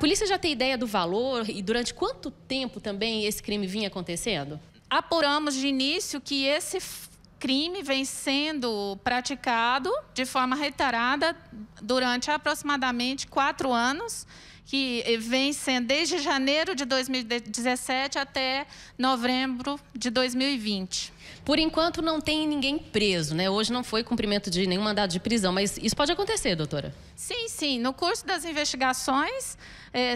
polícia já tem ideia do valor e durante quanto tempo também esse crime vinha acontecendo? Apuramos de início que esse crime vem sendo praticado de forma reiterada durante aproximadamente 4 anos, que vem sendo desde janeiro de 2017 até novembro de 2020. Por enquanto, não tem ninguém preso, né? Hoje não foi cumprimento de nenhum mandado de prisão, mas isso pode acontecer, doutora? Sim, sim. No curso das investigações,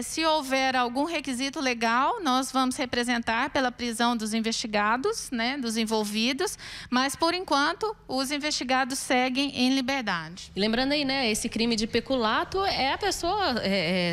se houver algum requisito legal, nós vamos representar pela prisão dos investigados, né, dos envolvidos, mas, por enquanto, os investigados seguem em liberdade. E lembrando aí, né, esse crime de peculato é a pessoa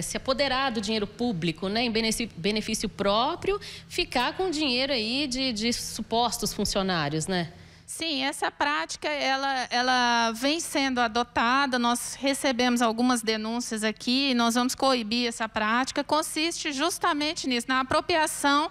se apoderar do dinheiro público, né, em benefício próprio, ficar com dinheiro aí de supostos funcionários. Né? Sim, essa prática ela vem sendo adotada, nós recebemos algumas denúncias aqui e nós vamos coibir essa prática. Consiste justamente nisso, na apropriação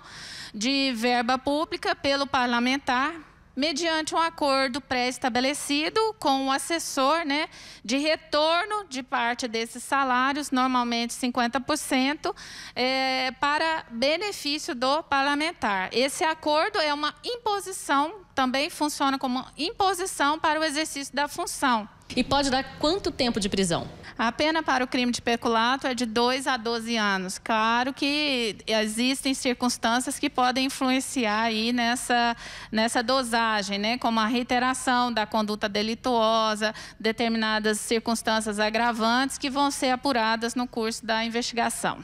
de verba pública pelo parlamentar, mediante um acordo pré-estabelecido com o assessor, né, de retorno de parte desses salários, normalmente 50%, para benefício do parlamentar. Esse acordo é uma imposição, também funciona como imposição para o exercício da função. E pode dar quanto tempo de prisão? A pena para o crime de peculato é de 2 a 12 anos. Claro que existem circunstâncias que podem influenciar aí nessa dosagem, né? Como a reiteração da conduta delituosa, determinadas circunstâncias agravantes que vão ser apuradas no curso da investigação.